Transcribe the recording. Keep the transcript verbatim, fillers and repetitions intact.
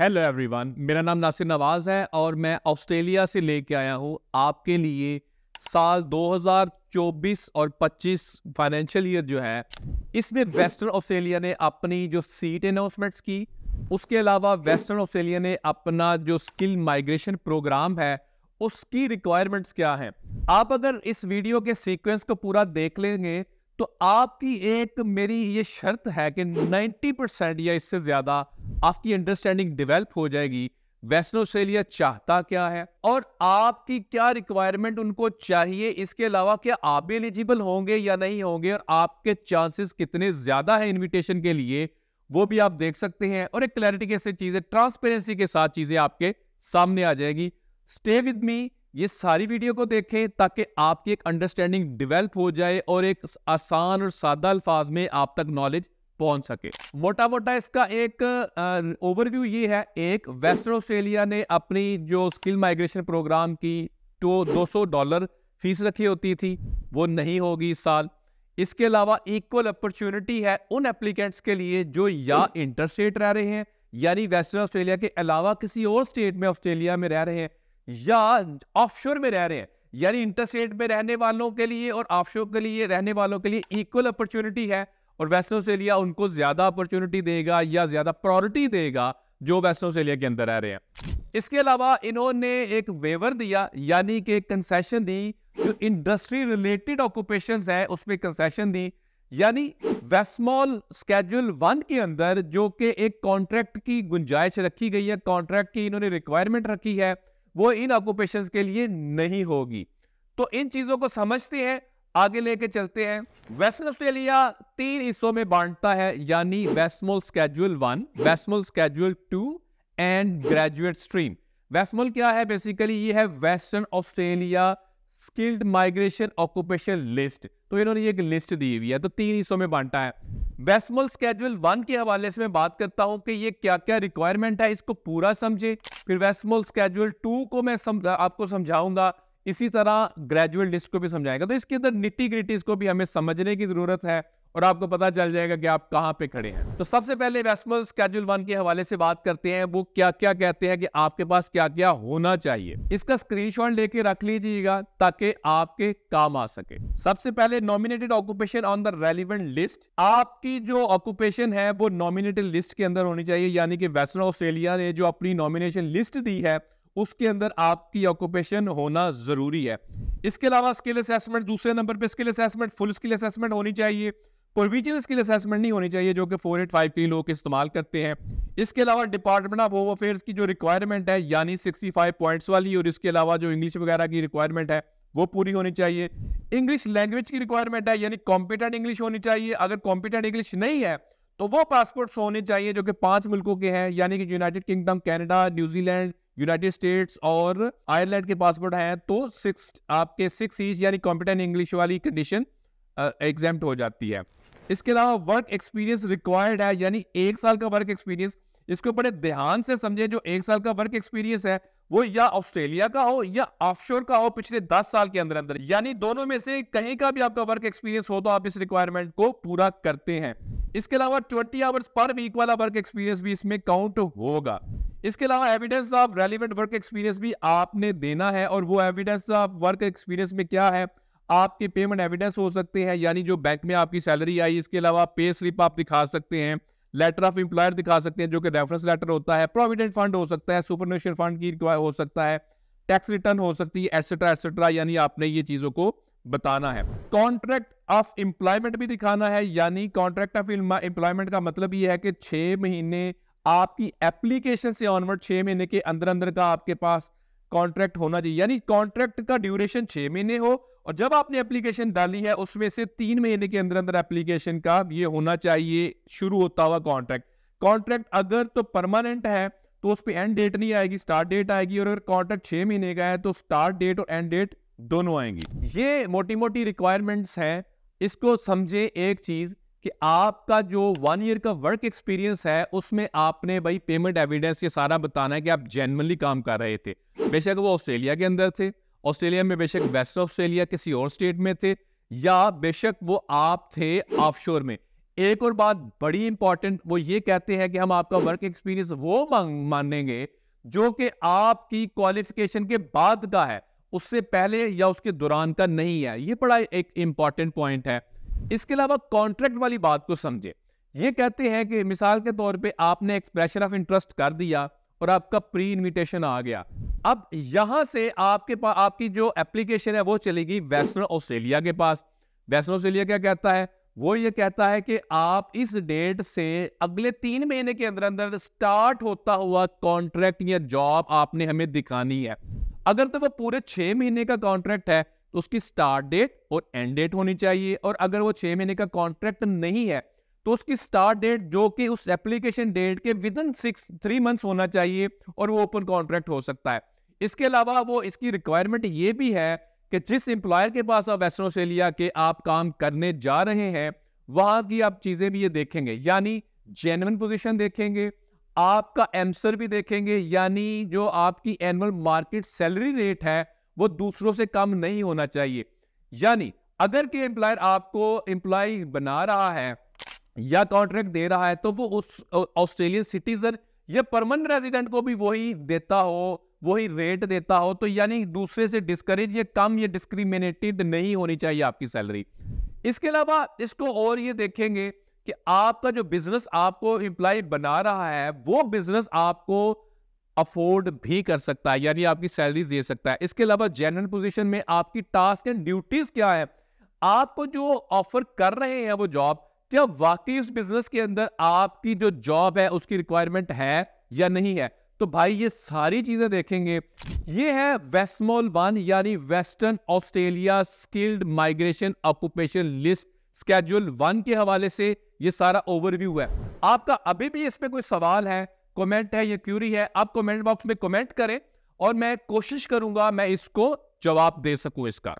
Hello everyone, मेरा नाम नासिर नवाज़ है और मैं ऑस्ट्रेलिया से लेके आया हूँ आपके लिए साल दो हज़ार चौबीस और पच्चीस फाइनेंशियल ईयर जो है इसमें वेस्टर्न ऑस्ट्रेलिया ने अपनी जो सीट अनाउंसमेंट्स की, उसके अलावा वेस्टर्न ऑस्ट्रेलिया ने अपना जो स्किल माइग्रेशन प्रोग्राम है उसकी रिक्वायरमेंट्स क्या हैं। आप अगर इस वीडियो के सीक्वेंस को पूरा देख लेंगे तो आपकी एक मेरी ये शर्त है कि नब्बे परसेंट या इससे ज़्यादा आपकी अंडरस्टैंडिंग डेवलप हो जाएगी वेस्टर्न ऑस्ट्रेलिया चाहता क्या है और आपकी क्या रिक्वायरमेंट उनको चाहिए, इसके अलावा क्या आप एलिजिबल होंगे या नहीं होंगे और आपके चांसेस कितने ज़्यादा हैं इन्विटेशन के लिए, वो भी आप देख सकते हैं। और एक क्लैरिटी के से चीज़ें, ट्रांसपेरेंसी के साथ चीज़ें आपके सामने आ जाएगी। स्टे विद मी, ये सारी वीडियो को देखें ताकि आपकी एक अंडरस्टैंडिंग डेवलप हो जाए और एक आसान और सादा अल्फाज में आप तक नॉलेज पहुंच सके। मोटा मोटा इसका एक ओवरव्यू ये है, एक वेस्टर्न ऑस्ट्रेलिया ने अपनी जो स्किल माइग्रेशन प्रोग्राम की तो दो सौ डॉलर फीस रखी होती थी, वो नहीं होगी इस साल। इसके अलावा इक्वल अपॉर्चुनिटी है उन एप्लीकेंट्स के लिए जो या इंटरस्टेट रह रहे हैं, यानी वेस्टर्न ऑस्ट्रेलिया के अलावा किसी और स्टेट में ऑस्ट्रेलिया में रह रहे हैं, या ऑफशोर में रह रहे हैं, यानी इंटरस्टेट में रहने वालों के लिए और ऑफशोर के लिए रहने वालों के लिए इक्वल अपॉर्चुनिटी है। और वेस्टर्न ऑस्ट्रेलिया उनको ज्यादा अपॉर्चुनिटी देगा या ज्यादा प्रायोरिटी देगा जो वेस्टर्न ऑस्ट्रेलिया के अंदर रह रहे हैं। इसके अलावा इन्होंने एक वेवर दिया, यानी कि कंसेशन दी, जो इंडस्ट्री रिलेटेड ऑक्यूपेशंस है उसमें कंसेशन दी, यानी वेस्टमॉल स्केड्यूल वन के अंदर जो कि एक कॉन्ट्रैक्ट की गुंजाइश रखी गई है, कॉन्ट्रैक्ट की इन्होंने रिक्वायरमेंट रखी है, वो इन ऑक्यूपेशंस के लिए नहीं होगी। तो इन चीजों को समझते हैं, आगे लेके चलते हैं। वेस्टर्न ऑस्ट्रेलिया तीन हिस्सों में बांटता है, यानी वेस्टमॉल schedule one, वेस्टमॉल schedule to and graduate stream. वेस्टमॉल क्या है? बेसिकली ये है Western Australia skilled migration occupation list. तो इन्होंने ये एक लिस्ट दी हुई है, तो तीन हिस्सों में बांटा है। वेस्टमॉल स्केड्यूल वन के हवाले से मैं बात करता हूं कि ये क्या क्या रिक्वायरमेंट है, इसको पूरा समझे, फिर वेस्टमॉल स्केड्यूल टू को मैं समझ, आपको समझाऊंगा, इसी तरह ग्रेजुएट लिस्ट को भी समझाएगा। तो इसके अंदर निटी ग्रिटीज को भी हमें समझने की जरूरत है और आपको पता चल जाएगा कि आप कहाँ पे खड़े हैं। तो सबसे पहले वेस्टमॉल स्केड्यूल वन के हवाले से बात करते हैं, वो क्या क्या कहते हैं कि आपके पास क्या क्या होना चाहिए। इसका स्क्रीनशॉट लेके रख लीजिएगा ताकि आपके काम आ सके। सबसे पहले nominated occupation on the relevant list. आपकी जो ऑक्यूपेशन है वो नॉमिनेटेड लिस्ट के अंदर होनी चाहिए, यानी कि वेस्टर्न ऑस्ट्रेलिया ने जो अपनी नॉमिनेशन लिस्ट दी है उसके अंदर आपकी ऑक्यूपेशन होना जरूरी है। इसके अलावा स्किल असेसमेंट, दूसरे नंबर पे skill assessment, full skill assessment होनी चाहिए, प्रोविजनल स्किल असेसमेंट नहीं होनी चाहिए जो कि फोर एट फाइव के लोग इस्तेमाल करते हैं। इसके अलावा डिपार्टमेंट ऑफ होम अफेयर्स की जो रिक्वायरमेंट है, यानी पैंसठ पॉइंट्स वाली, और इसके अलावा जो इंग्लिश वगैरह की रिक्वायरमेंट है वो पूरी होनी चाहिए। इंग्लिश लैंग्वेज की रिक्वायरमेंट है, यानी कॉम्पिटेंट इंग्लिश होनी चाहिए। अगर कॉम्पिटेंट इंग्लिश नहीं है तो वो पासपोर्ट्स होने चाहिए जो कि पांच मुल्कों के हैं, यानी कि United Kingdom, Canada, New Zealand, United States और आयरलैंड के पासपोर्ट हैं। तो सिक्स आपके सिक्स ईच, यानी कॉम्पिटेंट इंग्लिश वाली कंडीशन एग्जम्प्ट हो जाती है। इसके अलावा वर्क एक्सपीरियंस रिक्वायर्ड है, यानी एक साल का वर्क एक्सपीरियंस। इसको बड़े ध्यान से समझे, जो एक साल का वर्क एक्सपीरियंस है वो या ऑस्ट्रेलिया का हो या ऑफशोर का हो पिछले दस साल के अंदर अंदर, यानी दोनों में से कहीं का भी आपका वर्क एक्सपीरियंस हो तो आप इस रिक्वायरमेंट को पूरा करते हैं। इसके अलावा ट्वेंटी आवर्स पर वीक वाला वर्क एक्सपीरियंस भी इसमें काउंट होगा। इसके अलावा evidence of relevant work experience भी आपने देना है, और वो एविडेंस ऑफ वर्क एक्सपीरियंस में क्या है, आपके पेमेंट एविडेंस हो सकते हैं, यानी जो बैंक में आपकी सैलरी आई, इसके अलावा पे स्लिप आप दिखा सकते हैं, लेटर ऑफ एम्प्लॉयर दिखा सकते हैं जो कि रेफरेंस लेटर होता है, प्रोविडेंट फंड हो सकता है, सुपरनोशन फंड की रिक्वायर हो सकता है, टैक्स रिटर्न हो सकती है, एटसेट्रा एटसेट्रा, यानी आपने ये चीज़ों को बताना है। कॉन्ट्रैक्ट ऑफ एम्प्लॉयमेंट भी दिखाना है, यानी कॉन्ट्रैक्ट ऑफ एम्प्लॉयमेंट का मतलब ये है कि छः महीने आपकी एप्लीकेशन से ऑनवर्ड छः महीने के अंदर अंदर का आपके पास कॉन्ट्रैक्ट होना चाहिए, यानी कॉन्ट्रैक्ट का ड्यूरेशन छः महीने हो और जब आपने एप्लीकेशन डाली है उसमें से तीन महीने के अंदर अंदर एप्लीकेशन का ये होना चाहिए शुरू होता हुआ कॉन्ट्रैक्ट। कॉन्ट्रैक्ट अगर तो परमानेंट है तो उस पर एंड डेट नहीं आएगी, स्टार्ट डेट आएगी, और अगर कॉन्ट्रैक्ट छः महीने का है तो स्टार्ट डेट और एंड डेट दोनों आएंगी। ये मोटी मोटी रिक्वायरमेंट्स हैं, इसको समझे। एक चीज़ कि आपका जो वन ईयर का वर्क एक्सपीरियंस है उसमें आपने भाई पेमेंट एविडेंस ये सारा बताना है कि आप जेन्युइनली काम कर रहे थे, बेशक वो ऑस्ट्रेलिया के अंदर थे, ऑस्ट्रेलिया में बेशक वेस्ट ऑस्ट्रेलिया किसी और स्टेट में थे, या बेशक वो आप थे ऑफशोर में। एक और बात बड़ी इंपॉर्टेंट, वो ये कहते हैं कि हम आपका वर्क एक्सपीरियंस वो मानेंगे जो कि आपकी क्वालिफिकेशन के बाद का है, उससे पहले या उसके दौरान का नहीं है। ये बड़ा एक इंपॉर्टेंट पॉइंट है। इसके अलावा कॉन्ट्रैक्ट वाली बात को समझे। ये कहते हैं कि मिसाल के तौर पे आपने एक्सप्रेशन ऑफ इंटरेस्ट कर दिया और आपका प्री इन्विटेशन आ गया, अब यहां से आपके पास आपकी जो एप्लीकेशन है वो चलेगी वेस्टर्न ऑस्ट्रेलिया के पास। वेस्टर्न ऑस्ट्रेलिया क्या कहता है, वो ये कहता है कि आप इस डेट से अगले तीन महीने के अंदर अंदर स्टार्ट होता हुआ कॉन्ट्रैक्ट या जॉब आपने हमें दिखानी है। अगर तो वो पूरे छह महीने का कॉन्ट्रैक्ट है तो उसकी स्टार्ट डेट और एंड डेट होनी चाहिए, और अगर वो छह महीने का कॉन्ट्रैक्ट नहीं है तो उसकी स्टार्ट डेट जो कि उस एप्लीकेशन डेट के within six three months होना चाहिए और वो ओपन कॉन्ट्रैक्ट हो सकता है। इसके अलावा वो इसकी रिक्वायरमेंट ये भी है कि जिस एम्प्लॉयर के पास आप वेस्टर्न ऑस्ट्रेलिया के आप काम करने जा रहे हैं वहां की आप चीजें भी ये देखेंगे, यानी जेन्युइन पोजीशन देखेंगे, आपका एमसर भी देखेंगे, यानी जो आपकी एनुअल मार्केट सैलरी रेट है वो दूसरों से कम नहीं होना चाहिए। यानी अगर के एम्प्लॉयर आपको एम्प्लॉय बना रहा है या कॉन्ट्रैक्ट दे रहा है तो वो उस ऑस्ट्रेलियन सिटीजन या परमानेंट रेजिडेंट को भी वही देता हो, वही रेट देता हो, तो यानी दूसरे से डिस्करेज या कम या डिस्क्रिमिनेटेड नहीं होनी चाहिए आपकी सैलरी। इसके अलावा इसको और ये देखेंगे कि आपका जो बिजनेस आपको एम्प्लॉय बना रहा है वो बिजनेस आपको अफोर्ड भी कर सकता है, यानी आपकी सैलरीज दे सकता है। इसके अलावा जेन्युइन पोजीशन में आपकी टास्क एंड ड्यूटीज क्या है, आपको जो ऑफर कर रहे हैं वो जॉब क्या वाकई उस बिजनेस के अंदर आपकी जो जॉब है उसकी रिक्वायरमेंट है या नहीं है, तो भाई ये सारी चीजें देखेंगे। ये है वेस्मोल वन यानी Western Australia skilled migration occupation list schedule one के हवाले से ये सारा ओवरव्यू है। आपका अभी भी इस पे कोई सवाल है, कमेंट है या क्यूरी है, आप कमेंट बॉक्स में कमेंट करें और मैं कोशिश करूंगा मैं इसको जवाब दे सकूं इसका।